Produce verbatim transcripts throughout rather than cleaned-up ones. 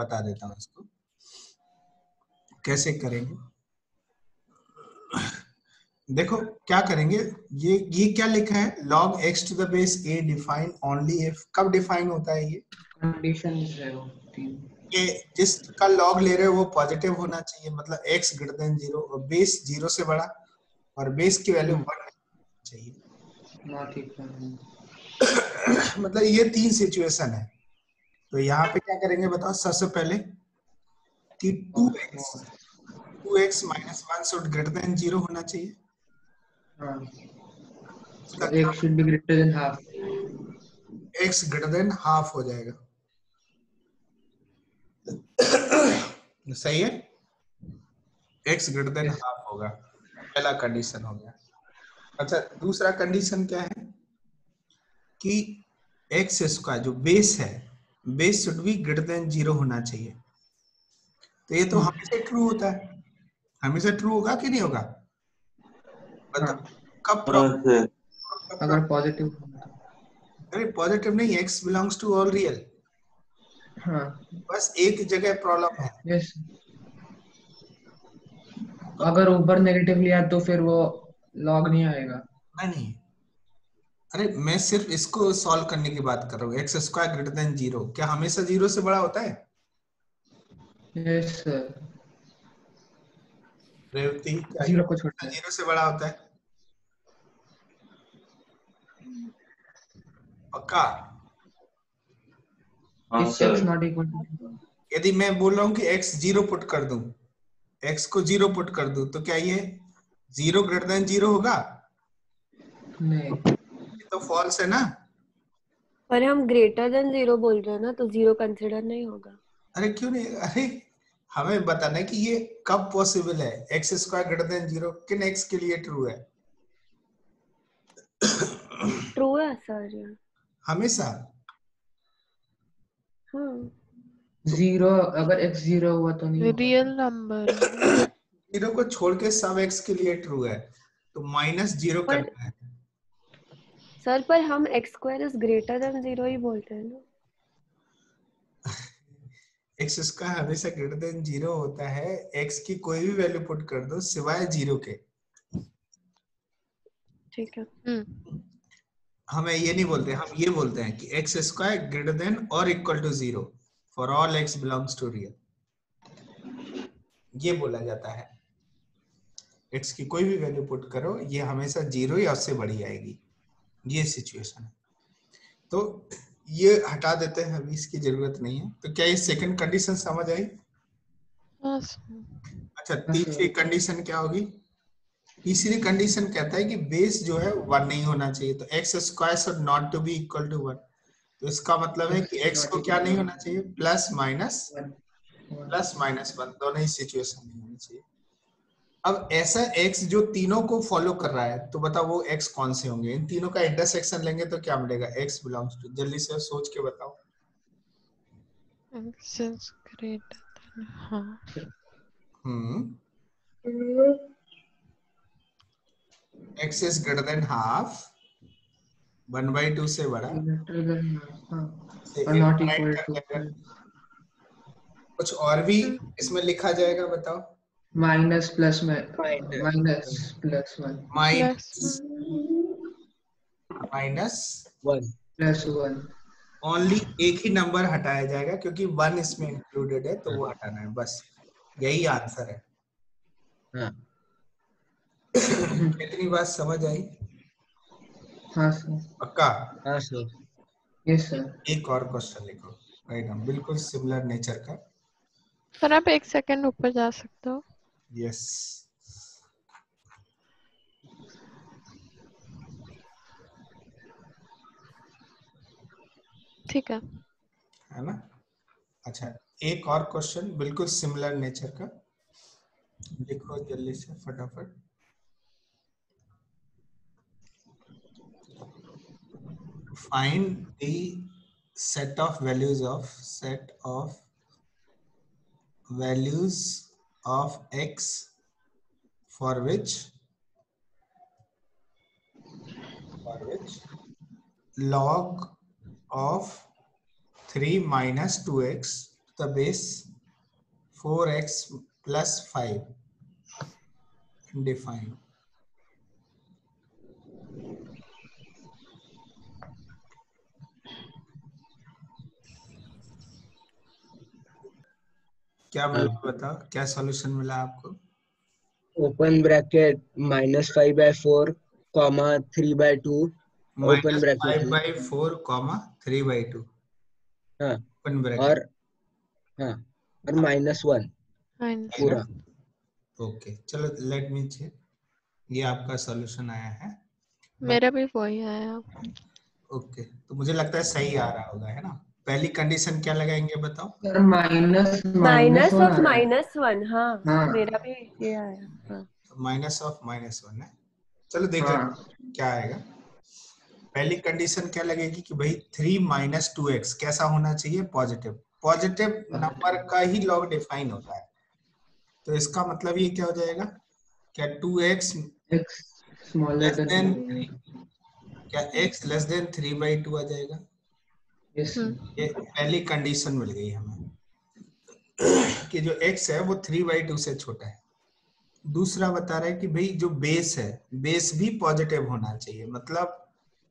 बता देता हूँ इसको कैसे करेंगे। देखो क्या करेंगे, ये ये क्या लिखा है, log x to the base a define only if। कब डिफाइन होता है ये? कंडीशन ये जिसका लॉग ले रहे हो वो पॉजिटिव होना चाहिए, मतलब x ग्रेटर देन जीरो और बेस जीरो से बड़ा और बेस की वैल्यू वन चाहिए ना, ठीक है। मतलब ये तीन सिचुएशन है। तो यहाँ पे क्या करेंगे बताओ, सबसे पहले कि two x minus one should greater than zero होना चाहिए, x should be greater than half, x greater than half हो जाएगा। सही है, x ग्रेटर देन हाफ होगा, पहला कंडीशन हो गया। अच्छा दूसरा कंडीशन क्या है कि x स्क्वायर जो बेस है, base should be greater than zero होना चाहिए। तो ये तो हमेशा ट्रू होता है, हमेशा ट्रू होगा कि नहीं होगा बताओ। कब प्रॉब्लम अगर पॉजिटिव, अरे पॉजिटिव नहीं, x belongs to all real. हाँ। बस एक जगह प्रॉब्लम है। yes. अगर ऊपर नेगेटिव लिया तो फिर वो लॉग नहीं आएगा। नहीं, अरे मैं सिर्फ इसको सॉल्व करने की बात कर रहा हूँ। X square greater than zero क्या हमेशा जीरो से बड़ा होता है? yes, sir. रेवती क्या जीरो को छोड़ता है, जीरो से बड़ा होता है? पक्का? यदि मैं बोल रहा हूँ कि x जीरो पुट कर दूं, x को जीरो पुट कर दूं, तो क्या ये जीरो ग्रेटर देन जीरो होगा? नहीं, ये तो फॉल्स है ना। अरे हम ग्रेटर देन जीरो बोल रहे हैं ना, तो जीरो कंसीडर नहीं होगा। अरे क्यों नहीं? अरे हमें बताना है कि ये कब पॉसिबल है। X square greater than zero किन x के लिए ट्रू है? ट्रू है सर, हमेशा। जीरो अगर x जीरो हुआ तो नहीं, रियल नंबर। जीरो को छोड़ के सब x के लिए ट्रू है, तो माइनस जीरो करना है सर। पर हम x square is greater than zero ही बोलते हैं ना। x square हमेशा greater than जीरो होता है, x की कोई भी वैल्यू पुट कर दो सिवाय जीरो के, ठीक है। हम्म, हमें ये नहीं बोलते, हम ये बोलते हैं कि x स्क्वायर ग्रेटर देन और equal to zero for all x belongs to real, ये बोला जाता है। x की कोई भी वैल्यू पुट करो, ये हमेशा जीरो या उससे बड़ी आएगी, ये सिचुएशन है। तो ये हटा देते हैं, अभी इसकी जरूरत नहीं है। तो क्या ये सेकंड कंडीशन समझ आई? अच्छा तीसरी कंडीशन क्या होगी? तीसरी कंडीशन कहता है कि बेस जो है वन नहीं होना चाहिए, तो x square should not to be equal to one. तो इसका मतलब है कि एक्स को क्या नहीं होना चाहिए, plus minus plus minus one, दोनों ही सिचुएशन नहीं होनी चाहिए। अब ऐसा एक्स जो तीनों को फॉलो कर रहा है, तो बताओ वो एक्स कौन से होंगे? इन तीनों का इंटरसेक्शन लेंगे तो क्या मिलेगा? एक्स बिलोंग्स टू, जल्दी से सोच के बताओ। हम्म, x is greater than half, one by two से बड़ा, कुछ और भी इसमें लिखा जाएगा बताओ। माइनस प्लस में, minus plus one, minus minus one plus one, only एक ही नंबर हटाया जाएगा क्योंकि वन इसमें इंक्लूडेड है, तो वो हटाना है, बस यही आंसर है। हाँ। कितनी बात समझ आई? हाँ सर, पक्का? हाँ सर, यस सर। एक और क्वेश्चन लिखो, एकदम बिल्कुल सिमिलर नेचर का। सर आप एक सेकंड ऊपर जा सकते हो? यस। ठीक है, है ना। अच्छा एक और क्वेश्चन बिल्कुल सिमिलर नेचर का लिखो जल्दी से फटाफट। Find the set of values of set of values of x for which for which log of three minus two x the base four x plus five and define. क्या मिला बताओ, क्या solution मिला आपको? Open bracket minus five by four comma three by two open bracket five by four comma three by two open bracket और हाँ और minus one पूरा। ओके चलो लेट मी चेक, ये आपका सॉल्यूशन आया है। मेरा भी वही आया। ओके तो मुझे लगता है सही आ रहा होगा, है ना? पहली कंडीशन क्या लगाएंगे बताओ? Sir minus minus of minus one. हाँ मेरा भी ये आया माइनस ऑफ माइनस वन है। चलो देखते हैं क्या आएगा। पहली कंडीशन क्या लगेगी कि भाई थ्री माइनस टू एक्स कैसा होना चाहिए? पॉजिटिव। पॉजिटिव नंबर का ही लॉग डिफाइन होता है, तो इसका मतलब ये क्या हो जाएगा? क्या two x less than three, क्या x less than three by two आ जाएगा? Yes. ये पहली कंडीशन मिल गई हमें कि जो x है वो थ्री बाई टू से छोटा है। दूसरा बता रहा है कि भाई जो बेस है, बेस भी पॉजिटिव होना चाहिए, मतलब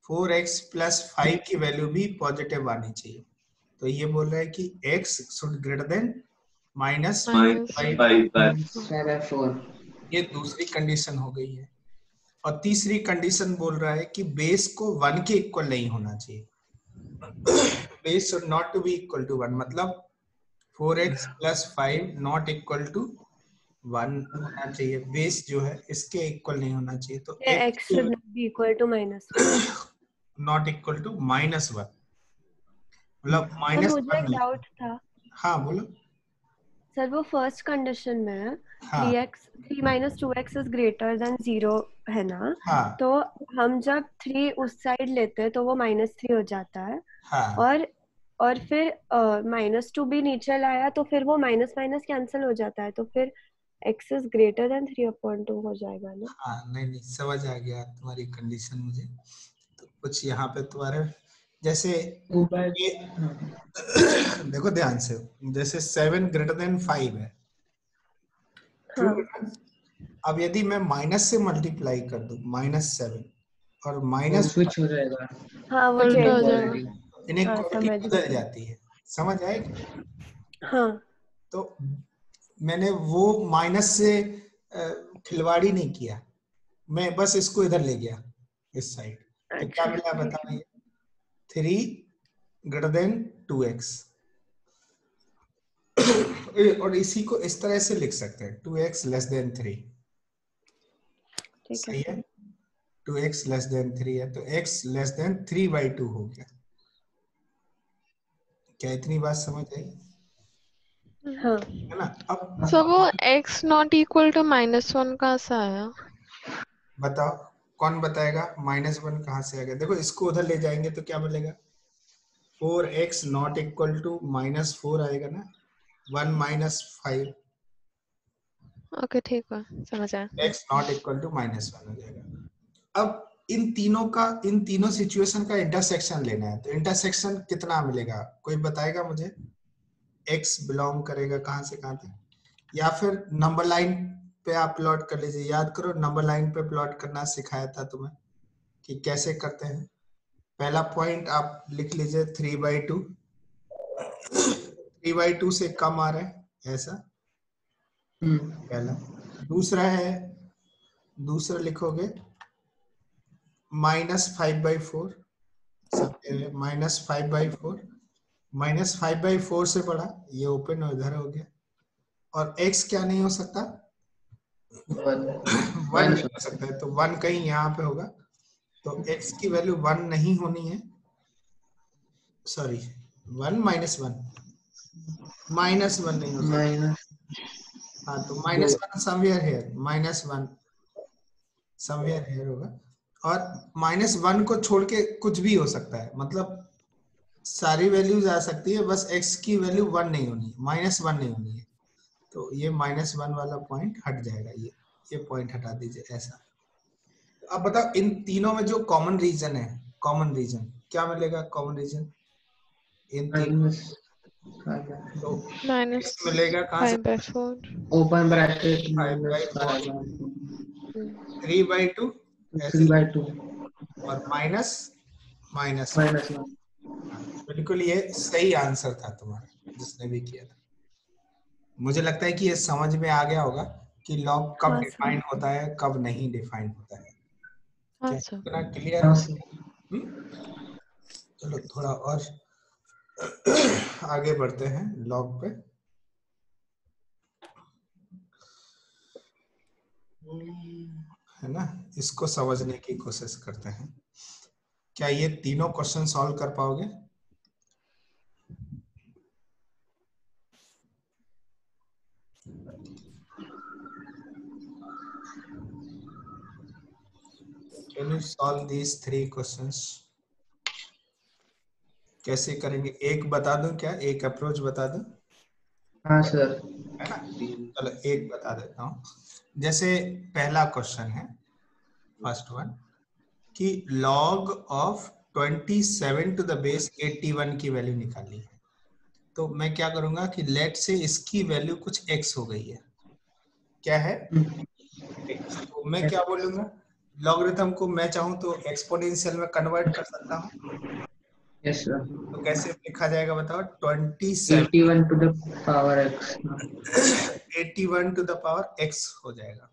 फोर एक्स प्लस फाइव की वैल्यू भी पॉजिटिव आनी चाहिए। तो ये बोल रहा है कि x should greater than minus five by four. ये दूसरी कंडीशन हो गई है। और तीसरी कंडीशन बोल रहा है कि बेस को वन के इक्वल नहीं होना चाहिए, base should not to be equal to one, मतलब four x plus five not equal to one होना चाहिए, बेस जो है इसके इक्वल नहीं होना चाहिए। तो yeah, x should not be equal to minus not equal to minus one, मतलब minus one। मुझे एक डाउट था। हाँ बोलो सर, वो फर्स्ट कंडीशन में three x three minus two x is greater than zero है ना? हाँ. तो हम जब थ्री उस साइड लेते हैं तो वो माइनस थ्री हो जाता है। हाँ. और और फिर माइनस टू भी नीचे लाया तो फिर वो माइनस माइनस कैंसिल हो जाता है, तो फिर x is greater than three upon two हो जाएगा ना? हाँ, नहीं नहीं समझ आ गया तुम्हारी कंडीशन मुझे। तो कुछ यहाँ पे तुम्हारे जैसे ये, देखो ध्यान से, जैसे सेवन ग्रेटर देन फाइव है। अब यदि मैं माइनस से मल्टीप्लाई कर दूं माइनस सेवन और माइनस कुछ हो जाएगा। हाँ वो हो जाएगा, इन्हें क्वांटिटी बदल जाती है, समझ आएगा? हाँ तो मैंने वो माइनस से खिलवाड़ी नहीं किया, मैं बस इसको इधर ले गया इस साइड। तो क्या मिला बताइए? Three greater than two x, और इसी को इस तरह से लिख सकते हैं two x less than three. सही है, two x less than three है तो x less than three by two हो गया। क्या इतनी बात समझ आई? हाँ है ना? अब so, वो x not equal to minus one कहाँ से आया बताओ? कौन बताएगा? माइनस वन कहाँ से आ गया? देखो इसको उधर ले जाएंगे तो क्या मिलेगा? Four x not equal to minus four आएगा ना, वन माइनस फाइव। ओके ठीक है, समझ आया। X not equal to minus one हो जाएगा। अब इन तीनों का, इन तीनों सिचुएशन का इंटरसेक्शन लेना है, तो इंटरसेक्शन कितना मिलेगा कोई बताएगा मुझे? एक्स बिलोंग करेगा कहाँ से कहाँ तक, या फिर नंबर लाइन पे आप प्लॉट कर लीजिए। याद करो नंबर लाइन पे प्लॉट करना सिखाया था तुम्हें कि कैसे करते हैं। पहला पॉइंट आप लिख लीजिए three by two, three by two से कम आ रहा है ऐसा पहला। दूसरा है, दूसरा लिखोगे minus five by four, minus five by four, minus five by four से बड़ा, ये ओपन और इधर हो गया। और x क्या नहीं हो सकता? वन हो सकता है, तो वन कहीं यहाँ पे होगा, तो x की वैल्यू वन नहीं होनी है, sorry one minus one, minus one नहीं होता माइनस। हाँ तो minus one somewhere here, minus one somewhere here होगा। और माइनस वन को छोड़ के कुछ भी हो सकता है, मतलब सारी वैल्यूज आ सकती है, बस x की वैल्यू वन नहीं होनी है, माइनस वन नहीं होनी है। तो ये माइनस वन वाला पॉइंट हट जाएगा, ये ये पॉइंट हटा दीजिए ऐसा। अब बताओ इन तीनों में जो कॉमन रीजन है, कॉमन रीजन क्या मिलेगा? कॉमन रीजन इन तीनों माइनस मिलेगा कहाँ से? Open bracket minus three by two three by two और माइनस माइनस माइनस बिल्कुल ये सही आंसर था तुम्हारा जिसने भी किया था। मुझे लगता है कि ये समझ में आ गया होगा कि लॉग कब डिफाइन होता है कब नहीं डिफाइन होता है। इतना क्लियर है? चलो थोड़ा और आगे बढ़ते हैं लॉग पे। है ना, इसको समझने की कोशिश करते हैं। क्या ये तीनों क्वेश्चन सॉल्व कर पाओगे? Can you solve these three questions? कैसे करेंगे? एक बता दूं क्या? एक अप्रोच बता दूं? हाँ सर। है ना, चलो एक बता देता हूँ। जैसे पहला क्वेश्चन है, फर्स्ट वन, कि log of twenty seven to the base इक्यासी की वैल्यू निकाली है। तो मैं क्या करूंगा कि लेट से इसकी वैल्यू कुछ एक्स हो गई है। क्या है? तो मैं क्या बोलूंगा, लॉगरिथम को मैं चाहूँ तो एक्सपोनेंशियल में कन्वर्ट कर सकता हूँ। Yes, sir. तो कैसे लिखा जाएगा बताओ? इक्यासी to the power x, इक्यासी to the power x हो जाएगा।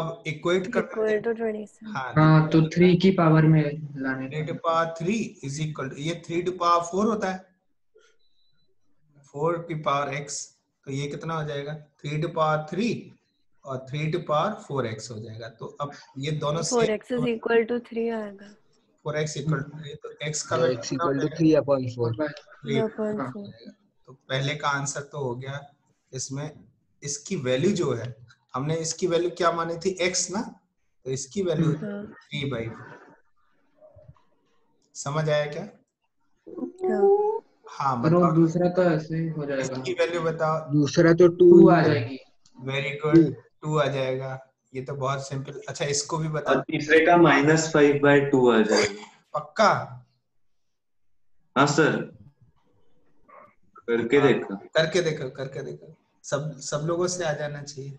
अब इक्वेट करते हाँ, हाँ तो थ्री की पावर में लाने three to power three is equal to, ये थ्री टू पावर फोर होता है, फोर की पावर x, तो ये कितना हो जाएगा? थ्री टू पावर थ्री और three to power four x हो जाएगा। तो अब ये दोनों four x is equal to three आएगा। Four x equal to three, तो एक्स का थ्री अपॉन फोर। तो पहले का आंसर तो हो गया। इसमें इसकी वैल्यू जो है, हमने इसकी वैल्यू क्या मानी थी? एक्स ना, तो इसकी वैल्यू थ्री बाई फोर। समझ आया क्या? हाँ मतलब दूसरा तो ऐसे ही हो जाएगा। इसकी वैल्यू बताओ। दूसरा तो टू आ जाएगी। वेरी गुड, टू आ जाएगा। ये तो बहुत सिंपल। अच्छा इसको भी बता। तीसरे का माइनस फाइव बाई टू आ जाएगा। पक्का? हाँ सर, करके देखो करके देखो करके देखो सब सब लोगों से आ जाना चाहिए।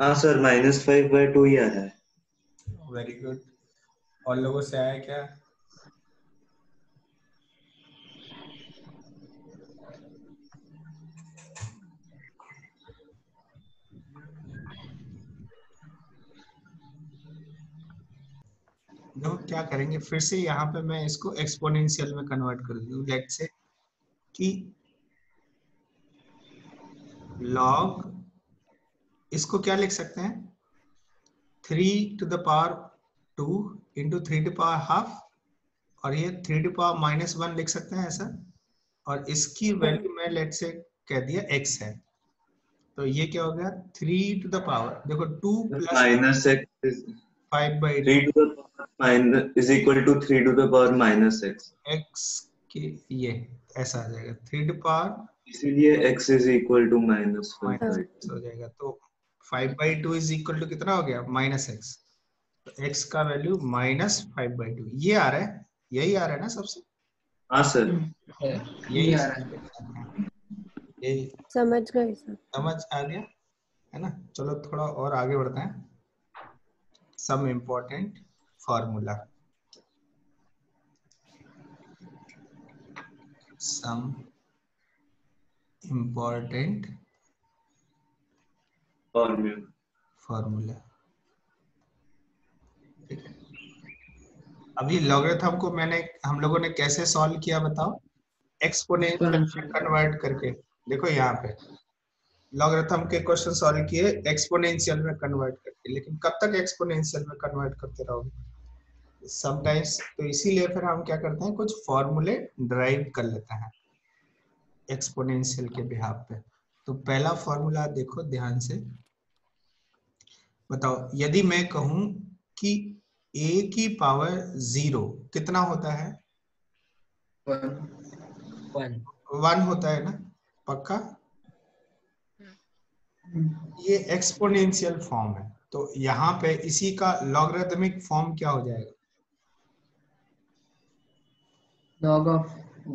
हाँ sir, minus five by two ही आ रहा है। Very good. और लोगों से आया क्या? लोग क्या करेंगे, फिर से यहाँ पे मैं इसको एक्सपोनेंशियल में कन्वर्ट कर दूं। लेट से कि लॉग, इसको क्या लिख सकते हैं? Three to the power two into three to power half, और ये three to power minus one लिख सकते हैं ऐसा। और इसकी वैल्यू में लेट से कह दिया एक्स है, तो ये क्या हो गया? थ्री टू द पावर, देखो two plus minus x five by three to the power minus is equal to three to the power minus x. X के ये ऐसा आ जाएगा थ्री टू पावर, इसीलिए x is equal to minus five हो जाएगा। तो five by two is equal to कितना हो गया? Minus x. x का value minus five by two. ये आ रहा है, यही आ रहा है ना सबसे? हाँ सर, यही आ रहा है। यही समझ गए सर? समझ आ गया है ना। चलो थोड़ा और आगे बढ़ते हैं। Some important formula, some important formula formula अभी लॉगरिथम को मैंने हम लोगों ने कैसे सॉल्व किया बताओ? एक्सपोनेंशियल में कन्वर्ट करके। देखो यहाँ पे लॉगरिथम के क्वेश्चन सॉल्व किए एक्सपोनेंशियल में कन्वर्ट करके, लेकिन कब तक एक्सपोनेंशियल में कन्वर्ट करते रहोगे? समटाइम्स तो इसीलिए फिर हम क्या करते हैं, कुछ फॉर्मूले ड्राइव कर लेते हैं एक्सपोनेंशियल के बिहाफ पे। तो पहला फॉर्मूला देखो ध्यान से, बताओ यदि मैं कहूँ कि a की पावर जीरो कितना होता है? वन वन होता है ना? पक्का? ये एक्सपोनेंशियल फॉर्म है, तो यहाँ पे इसी का लॉगरिथमिक फॉर्म क्या हो जाएगा? log of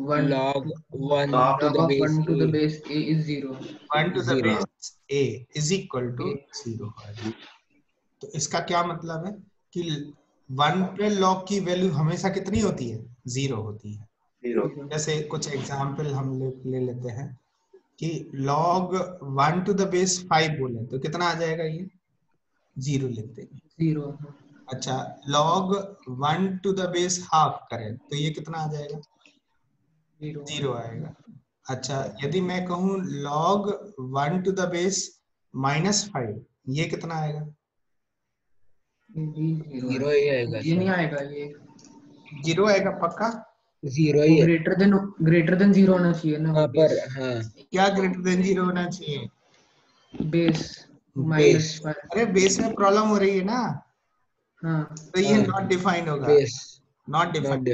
one log one log to the base one to the base a is zero, one to the base a is equal to zero। तो इसका क्या मतलब है कि वन पे log की वैल्यू हमेशा कितनी होती है? जीरो होती है। जीरो। जैसे कुछ एग्जाम्पल हम ले, ले लेते हैं कि log one to the base five बोले तो कितना आ जाएगा? ये जीरो लिखते हैं, जीरो। अच्छा, log one to the base half करें तो ये कितना आ जाएगा? जीरो, जीरो आएगा। अच्छा, यदि मैं कहूँ log one to the base minus five, ये कितना आएगा? जीरो ही आएगा, ये नहीं आएगा, ये जीरो आएगा पक्का? जीरो ही है। Greater than greater than zero होना चाहिए ना पर। हाँ, क्या ग्रेटर देन जीरो होना चाहिए? Base minus one. अरे बेस में प्रॉब्लम हो रही है ना। हाँ, तो ये नॉट डिफाइंड होगा। Base not defined,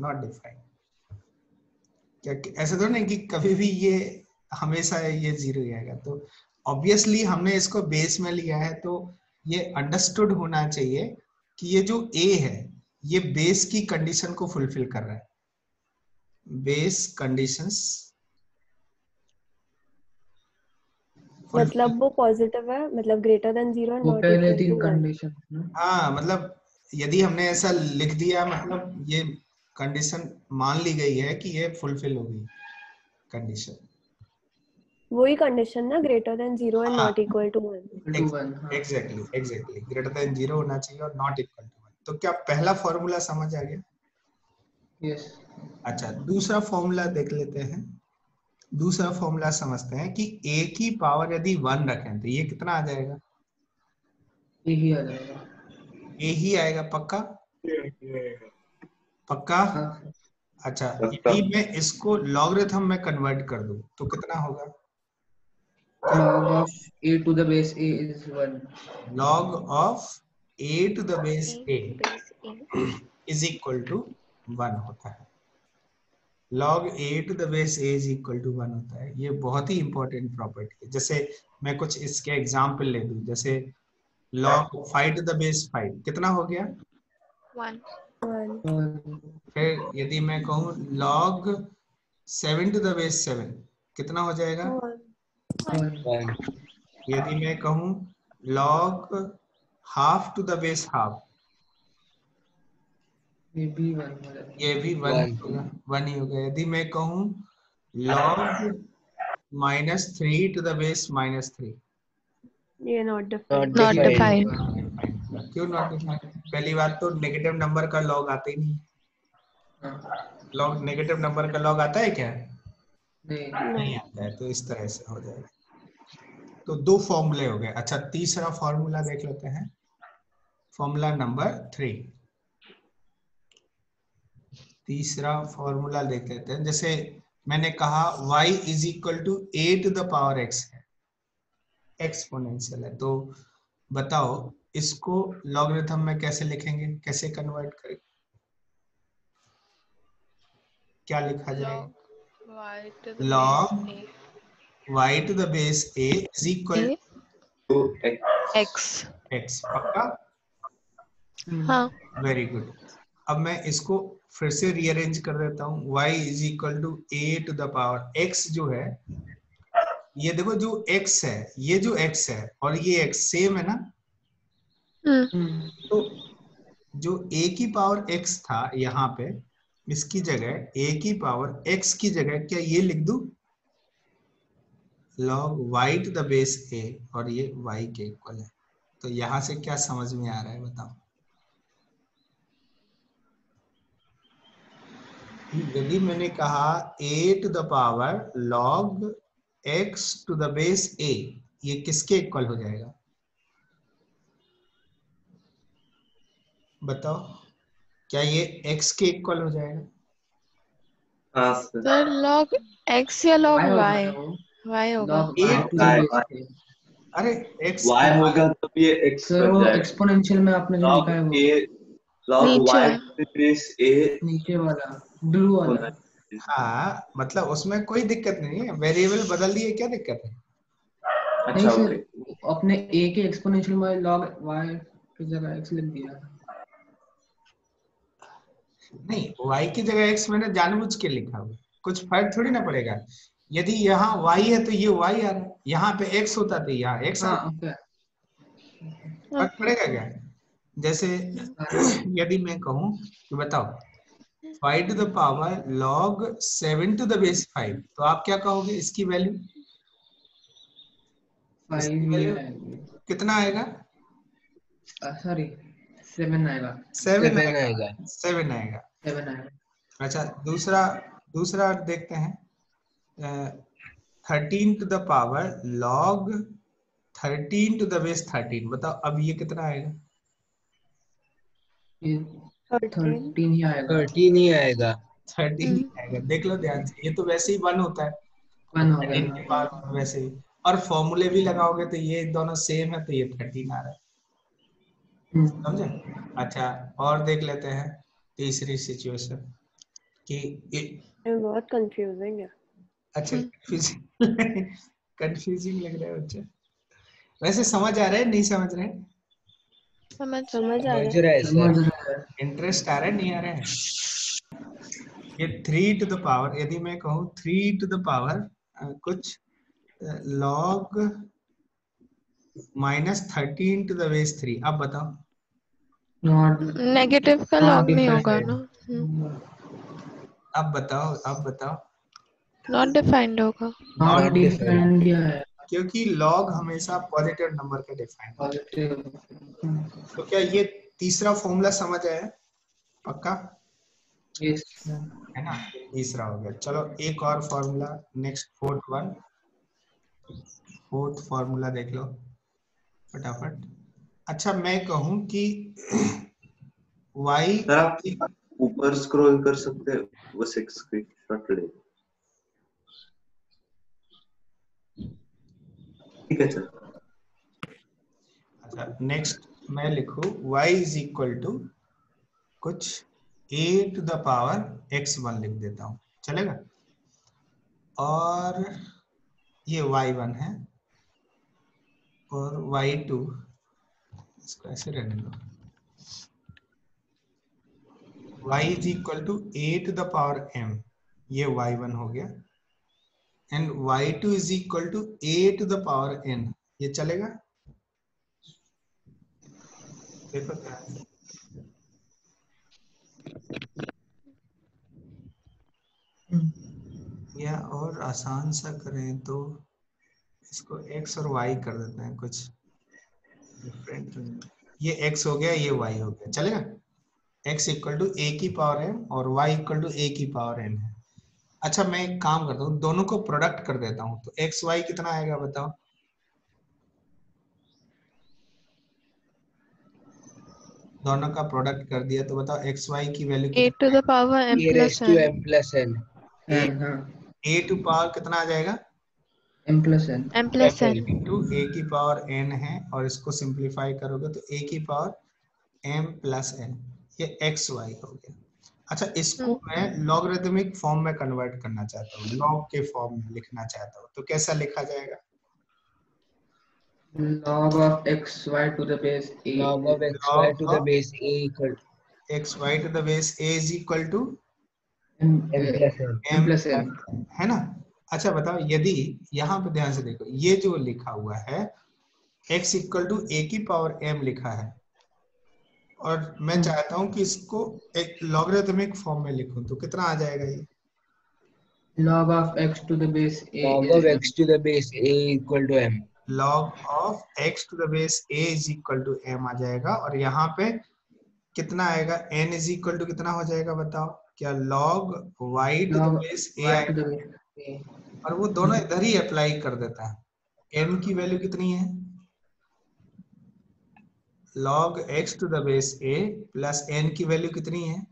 not defined. क्या ऐसा तो नहीं कि कभी भी ये हमेशा ये जीरो ही आएगा? तो ऑब्वियसली हमने इसको बेस में लिया है, तो ये अंडरस्टूड होना चाहिए कि ये जो ए है ये बेस की कंडीशन को फुलफिल कर रहा है। बेस कंडीशंस मतलब वो पॉजिटिव है, मतलब ग्रेटर देन जीरो, नॉट पहले तीन कंडीशन। हाँ, मतलब यदि हमने ऐसा लिख दिया मतलब ये कंडीशन मान ली गई है कि ये फुलफिल हो गई कंडीशन। वही कंडीशन ना, greater than zero and not equal to one. Exactly, exactly, greater than zero होना चाहिए और नॉट इक्वल टू वन। तो क्या पहला फॉर्मूला समझ आ गया? Yes yes. अच्छा, दूसरा फॉर्मूला देख लेते हैं। दूसरा फॉर्मूला समझते हैं कि a की पावर यदि वन रखें तो ये कितना आ जाएगा? a ही आ जाएगा, a ही आएगा पक्का? पक्का। अच्छा, यदि मैं इसको लॉगरिथम में कन्वर्ट कर दूं तो कितना होगा? log of a to the base a is one. log of a to the base a is equal to one होता है। log a to the base a is equal to one होता है। ये बहुत ही इंपॉर्टेंट प्रॉपर्टी है। जैसे मैं कुछ इसके एग्जांपल ले दूं, जैसे log five to the base five कितना हो गया? वन। फिर यदि मैं कहूँ log seven to the base seven कितना हो जाएगा? वन। यदि मैं कहूँ log half to the base half, ये भी वन, ये भी वन होगा, वन ही होगा। यदि मैं कहूँ log minus three to the base minus three, ये नॉट डिफाइंड, नॉट डिफाइंड। क्यों नॉट डिफाइंड? पहली बात तो नेगेटिव नंबर का लॉग आता ही नहीं। लॉग नेगेटिव नंबर का लॉग आता है क्या? नहीं, नहीं आता है। तो इस तरह से हो जाएगा। तो दो फॉर्मूले हो गए। अच्छा, तीसरा फॉर्मूला देख लेते हैं, फॉर्मूला नंबर थ्री। तीसरा फॉर्मूला देख लेते हैं। जैसे मैंने कहा y is equal to a to the power x है, एक्सपोनेंशियल है, तो बताओ इसको लॉगरिथम में कैसे लिखेंगे, कैसे कन्वर्ट करेंगे, क्या लिखा जाएगा? Log y to the base a is equal to x, x पक्का? हाँ, वेरी गुड। अब मैं इसको फिर से रीअरेंज कर देता हूँ। y is equal to a to the power x जो है, ये देखो जो x है, ये जो x है और ये x सेम है ना। हम्म, तो जो a की पावर x था यहाँ पे, इसकी जगह a की पावर x की जगह क्या ये लिख दूँ? log y to the base a और ये y के इक्वल है। तो यहाँ से क्या समझ में आ रहा है बताओ? यदि मैंने कहा a to the power log x to the base a, ये किसके इक्वल हो जाएगा बताओ? क्या ये x के इक्वल हो जाएगा? सर log x या log y? y होगा। अरे x y होगा तो ये x हो जाएगा। एक्सपोनेंशियल में आपने जो लिखा है वो log y to the base a नीचे वाला ब्लू वाला। हाँ, मतलब उसमें कोई दिक्कत नहीं है। वेरिएबल बदल दिए क्या दिक्कत है? अच्छा ओके अपने a के एक्सपोनेंशियल में log y की जगह x लिख दिया नहीं y की जगह x मैंने जानबूझ के लिखा हुआ कुछ फर्क थोड़ी ना पड़ेगा यदि यहाँ y है तो ये y आ रहा है यहाँ पे x होता तो यहाँ x आ रहा फर्क पड़ेगा क्या जैसे यदि मैं कहूँ कि बताओ five to the power log seven to the base five तो आप क्या कहोगे इसकी वैल्यू कितना आएगा सॉरी सेवन आएगा सेवन आएगा सेवन आएगा सेवन आएगा अच्छा दूसरा दूसरा देखते हैं thirteen to the power log thirteen to the base thirteen बताओ अब ये कितना आएगा थर्टीन ही आएगा थर्टीन ही आएगा थर्टीन ही आएगा देख लो ध्यान से ये तो वैसे ही वन होता है वन हो गया वैसे ही और फॉर्मूले भी लगाओगे तो ये दोनों सेम है तो ये थर्टीन आ रहा है समझे अच्छा और देख लेते हैं तीसरी सिचुएशन कि ये बहुत कंफ्यूजिंग है अच्छा कंफ्यूजिंग कंफ्यूजिंग लग रहा है बच्चे वैसे समझ आ रहा है नहीं समझ रहे समझ समझ आ रहा है इंटरेस्ट आ रहा है नहीं आ रहा है ये थ्री टू द पावर यदि मैं कहूँ थ्री टू द पावर कुछ log minus thirteen to the base three आप बताओ नेगेटिव का लॉग नहीं होगा ना आप बताओ आप बताओ नॉट डिफाइंड होगा नॉट डिफाइंड क्या है क्योंकि लॉग हमेशा पॉजिटिव नंबर का डिफाइंड पॉजिटिव तो क्या ये तीसरा फॉर्मूला समझ आया पक्का yes. है ना तीसरा हो गया चलो एक और formula next fourth one fourth formula देख लो फटाफट अच्छा मैं कहूं कि y सर आप ऊपर स्क्रॉल कर सकते हो वो सिक्स स्क्रीनशॉट ले ठीक है सर अच्छा नेक्स्ट मैं लिखू y इज इक्वल टू कुछ a to the power x one लिख देता हूँ चलेगा और ये y वन है और y टू इसको ऐसे रहने दो y is equal to a to the power m ये y वन हो गया and y two is equal to a to the power n ये चलेगा देखो क्या या और आसान सा करें तो इसको x और y कर देते हैं कुछ डिफरेंट ये x हो गया ये y हो गया चलेगा x इक्वल टू a की पावर m और y इक्वल टू a की पावर n है अच्छा मैं एक काम करता हूँ दोनों को प्रोडक्ट कर देता हूँ तो x y कितना आएगा बताओ दोनों का प्रोडक्ट कर दिया तो बताओ एक्स वाई की value a to the power m plus m plus n a to power कितना आ जाएगा m plus n m plus n to a की पावर n है और इसको सिंपलीफाई करोगे तो a की पावर m प्लस n ये एक्स वाई हो गया अच्छा इसको मैं लॉगरिथमिक फॉर्म में कन्वर्ट करना चाहता हूँ लॉग के फॉर्म में लिखना चाहता हूँ तो कैसा लिखा जाएगा log of x y to the base a log of x y to the base a equal x y to the base a is equal to m plus n m plus n है ना अच्छा बताओ यदि यहाँ पे ध्यान से देखो ये जो लिखा हुआ है x equal to a की पावर m लिखा है और मैं चाहता हूँ कि इसको एक लॉगरिथमिक फॉर्म में लिखूँ तो कितना आ जाएगा ये log of x to the base a log of x to the base a equal to m log of x to the base a is equal to m आ जाएगा और यहाँ पे कितना आएगा n is equal to कितना हो जाएगा बताओ क्या log y to the base a आएगा और वो दोनों इधर ही अप्लाई कर देता है m की वैल्यू कितनी है log x to the base a plus n की वैल्यू कितनी है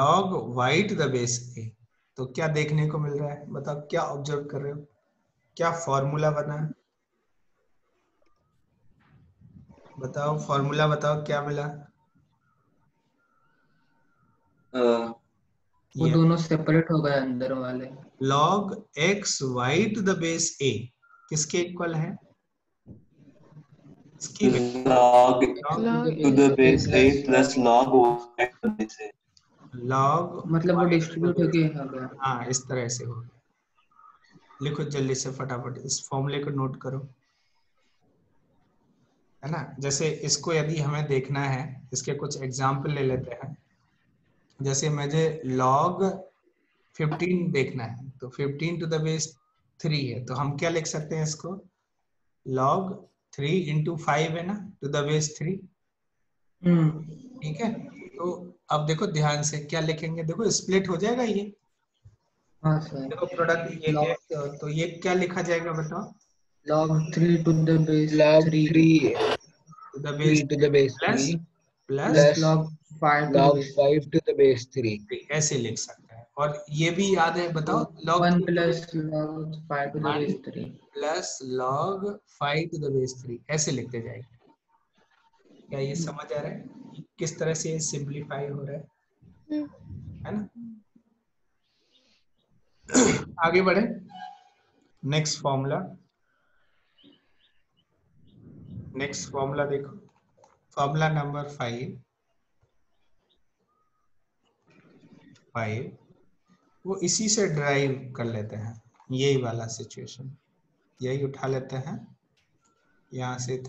log y to the base a तो क्या देखने को मिल रहा है बताओ क्या ऑब्जर्व कर रहे हो क्या फॉर्मूला बना बताओ फॉर्मूला बताओ क्या मिला uh, वो दोनों सेपरेट हो गए अंदर वाले log x y to the base a किसके इक्वल है? इसकी log to the base a plus log से log मतलब वो डिस्ट्रीब्यूट होके आ गया। हाँ, इस तरह से हो गया। लिखो जल्दी से फटाफट, इस फॉर्मूले को नोट करो, है ना। जैसे इसको यदि हमें देखना है, इसके कुछ एग्जाम्पल ले लेते हैं। जैसे मुझे log पंद्रह देखना है, तो पंद्रह टू द बेस थ्री है, तो हम क्या लिख सकते हैं इसको? log थ्री इंटू फाइव है ना, टू द बेस थ्री। ठीक है, तो अब देखो ध्यान से क्या लिखेंगे। देखो स्प्लिट हो जाएगा ये, हाँ सर। देखो प्रोडक्ट ये क्या, तो ये क्या लिखा जाएगा बताओ? log three to the base log three to the base to the base plus plus log five log five to the base three, ऐसे लिख सकते हैं। और ये भी याद है बताओ, log one plus log five to the base three plus log five to the base three, ऐसे लिखते जाएंगे। क्या ये समझ आ रहा है किस तरह से सिंपलीफाई हो रहा है, है ना। आगे बढ़े, नेक्स्ट फॉर्मूला। नेक्स्ट फॉर्मूला देखो, फॉर्मूला नंबर फाइव फाइव वो इसी से ड्राइव कर लेते हैं, यही वाला सिचुएशन, यही उठा लेते हैं यहाँ से।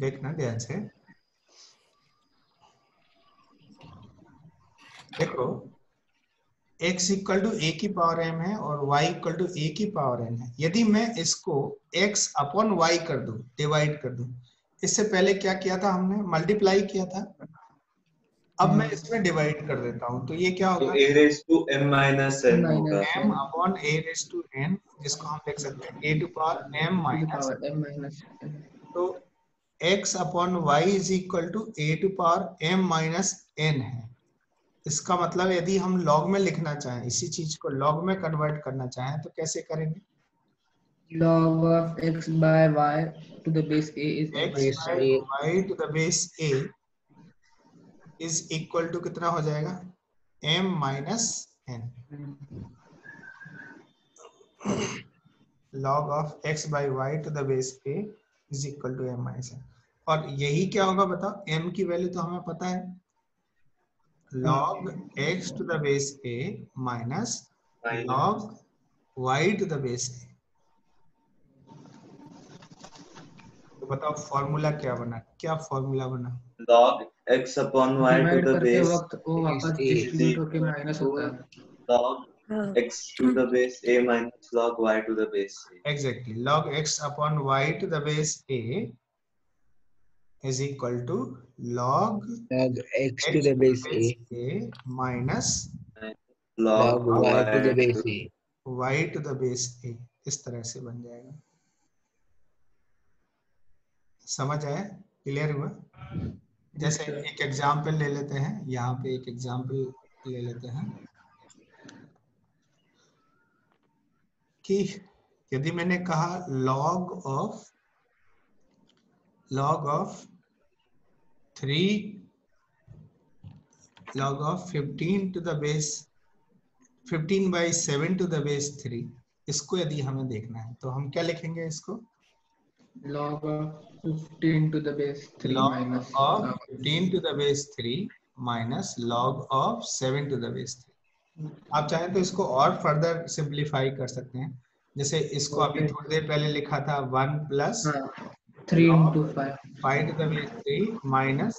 देखना ध्यान से, देखो x इक्वल टू ए की पावर m है और y इक्वल टू ए की पावर n है। यदि मैं इसको x अपॉन y कर दूं, डिवाइड कर दूं, इससे पहले क्या किया था हमने? मल्टीप्लाई किया था। अब मैं इसमें डिवाइड कर देता हूं, तो ये क्या होगा? a raise to m minus n होगा, m upon a raise to n, जिसको हम लिख सकते हैं a to power m minus n। तो x upon y is equal to a to power m minus n है। इसका मतलब यदि हम लॉग में लिखना चाहें, इसी चीज को लॉग में कन्वर्ट करना चाहें, तो कैसे करेंगे? log of x by y to the base a is x by y to the base a is equal to कितना हो जाएगा? m minus n। log of x by y to the base a is equal to m minus n। और यही क्या होगा बताओ? m की value तो हमें पता है, log x to the base a minus log y to the base a। तो बताओ फॉर्मूला क्या बना, क्या फॉर्मूला बना? log x upon y to the base minus होगा, log x to the base a minus log y to the base a। exactly, log x upon y to the base a is equal to log log x to the base a minus log y to the base a y to the base a। इस तरह से बन जाएगा। समझ आया, clear हुआ? जैसे एक एग्जाम्पल ले लेते हैं, यहाँ पे एक एग्जाम्पल ले लेते हैं कि यदि मैंने कहा log of log of three log of fifteen to the base fifteen by seven to the base three, इसको यदि हमें देखना है तो हम क्या लिखेंगे इसको? log of fifteen to the base three minus log of fifteen to the base three minus log of seven to the base three। आप चाहें तो इसको और फर्दर सिंपलीफाई कर सकते हैं। जैसे इसको आपने थोड़ी देर पहले लिखा था one plus three into five five to the base three minus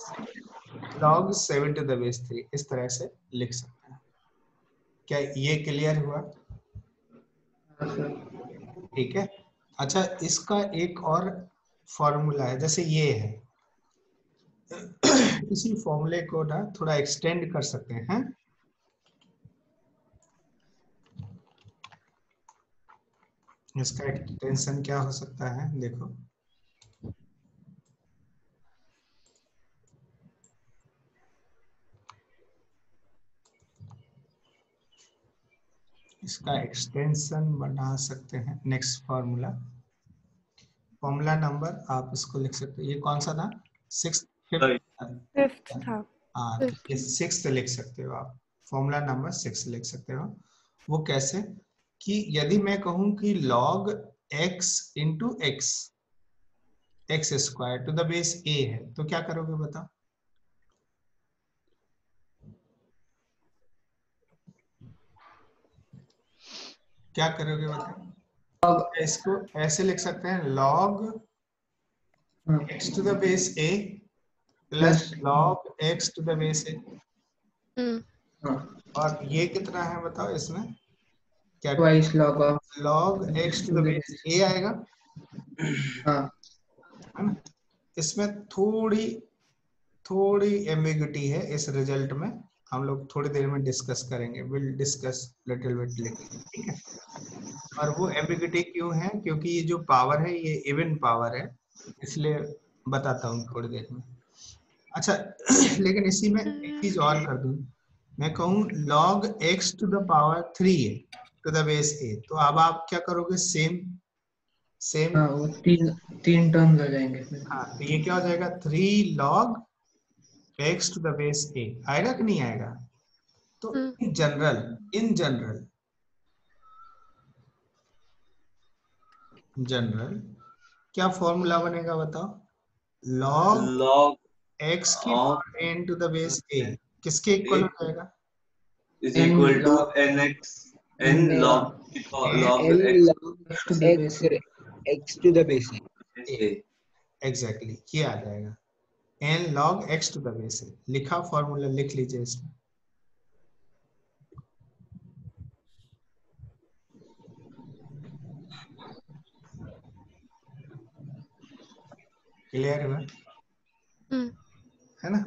log seven to the base three, इस तरह से लिख सकते हैं। क्या ये क्लियर हुआ? ठीक है। अच्छा, इसका एक और फॉर्मूला है, जैसे ये है, इसी फॉर्मूले को ना थोड़ा एक्सटेंड कर सकते हैं। इसका एक्सटेंशन क्या हो सकता है? देखो, इसका एक्सटेंशन बना सकते हैं। नेक्स्ट फार्मूला, फॉर्मूला नंबर आप इसको लिख सकते हैं, ये कौन सा था? सिक्स फिफ्थ फिफ्थ था। हाँ, ये सिक्स्थ लिख सकते हो आप, फॉर्मूला नंबर सिक्स लिख सकते हो। वो कैसे कि यदि मैं कहूं कि log x into x x square to the base a है, तो क्या करोगे बताओ? क्या करोगे बताओ? इसको ऐसे लिख सकते हैं log x to the base a plus log x to the base a। और ये कितना है बताओ? इसमें क्या log log x to the base a आएगा। हाँ, इसमें थोड़ी थोड़ी एम्बिग्युइटी है इस रिजल्ट में, हम लोग थोड़ी देर में डिस्कस करेंगे, विल डिस्कस लिटिल बिट लेंगे, ठीक है। और वो एम्बिग्युइटी क्यों है? क्योंकि ये जो पावर है ये इवन पावर है, इसलिए बताता हूँ थोड़ी देर में। अच्छा, लेकिन इसी में एक चीज और कर दूं, मैं कहूँ log x to the power three है टू द बेस a, तो अब आप क्या करोगे? सेम सेम हाँ, वो तीन तीन टर्म हो जाएंगे। हाँ, तो ये क्या हो जाएगा? Three log x to the base a आएगा कि नहीं आएगा? तो in general in general general क्या फॉर्मूला बनेगा बताओ? log log x की power n to the base a किसके इक्वल हो जाएगा? Is equal to nx n log log x x to the base a। Exactly, ये आ जाएगा n log x to the base a। लिखा formula लिख लीजिए इसमें। क्लियर हुआ है ना?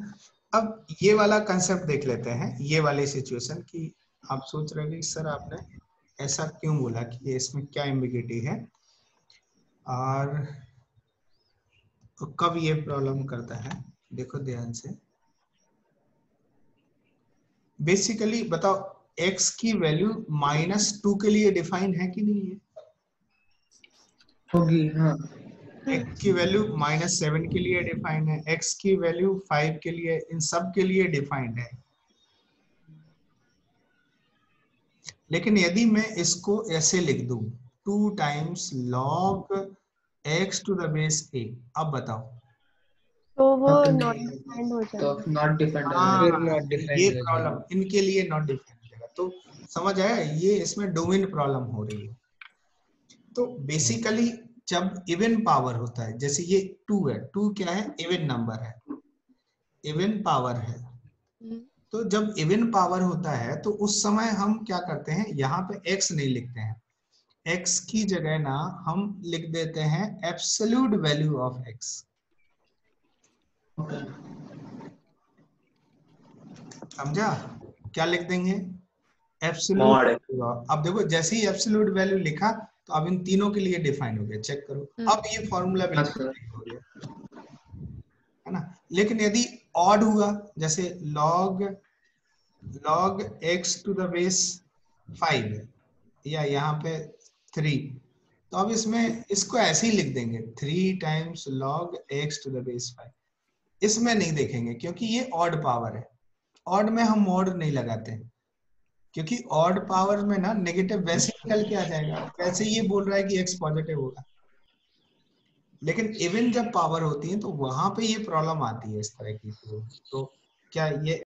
अब ये वाला कंसेप्ट देख लेते हैं, ये वाली सिचुएशन की। आप सोच रहे कि सर आपने ऐसा क्यों बोला, कि इसमें क्या एम्बिगिटी है और तो कब ये प्रॉब्लम करता है? देखो ध्यान से, बेसिकली बताओ x की वैल्यू माइनस टू के लिए डिफाइन है कि नहीं है? होगी हाँ। x की वैल्यू माइनस सेवन के लिए डिफाइंड है, x की वैल्यू फाइव के लिए, इन सब के लिए डिफाइंड है। लेकिन यदि मैं इसको ऐसे लिख दूं, two times log x to the base a, अब बताओ तो वो नॉट डिफाइंड हो जाएगा। तो नॉट डिफाइंड है, फिर नॉट डिफाइंड, ये प्रॉब्लम इनके लिए नॉट डिफाइंड होगा। तो समझ आया, ये इसमें डोमेन प्रॉब्लम हो रही है। तो बेसिकली जब इवन पावर होता है, जैसे ये टू है, टू क्या है? इवन नंबर है, इवन पावर है। तो जब इवन पावर होता है तो उस समय हम क्या करते हैं, यहाँ पे x नहीं लिखते हैं, x की जगह ना हम लिख देते हैं एब्सोल्यूट वैल्यू ऑफ x। समझा? क्या लिख देंगे? एब्सोल्यूट। अब देखो जैसे ही एब्सोल्यूट वैल्यू लिखा, तो अब इन तीनों के लिए डिफाइन हो गया। चेक करो, अब ये फॉर्मूला बिल्कुल हो गया, है ना। लेकिन यदि ऑड हुआ, जैसे log log x to the base five या यहाँ पे थ्री, तो अब इसमें इसको ऐसे ही लिख देंगे, three times log x to the base five. इसमें नहीं देखेंगे क्योंकि ये ऑड पावर है, ऑड में हम मॉड नहीं लगाते, क्योंकि ऑड पावर में ना नेगेटिव वैसे निकल के आ जाएगा। वैसे ये बोल रहा है कि x पॉजिटिव होगा, लेकिन इवन जब पावर होती है तो वहां पे ये प्रॉब्लम आती है इस तरह की। तो क्या ये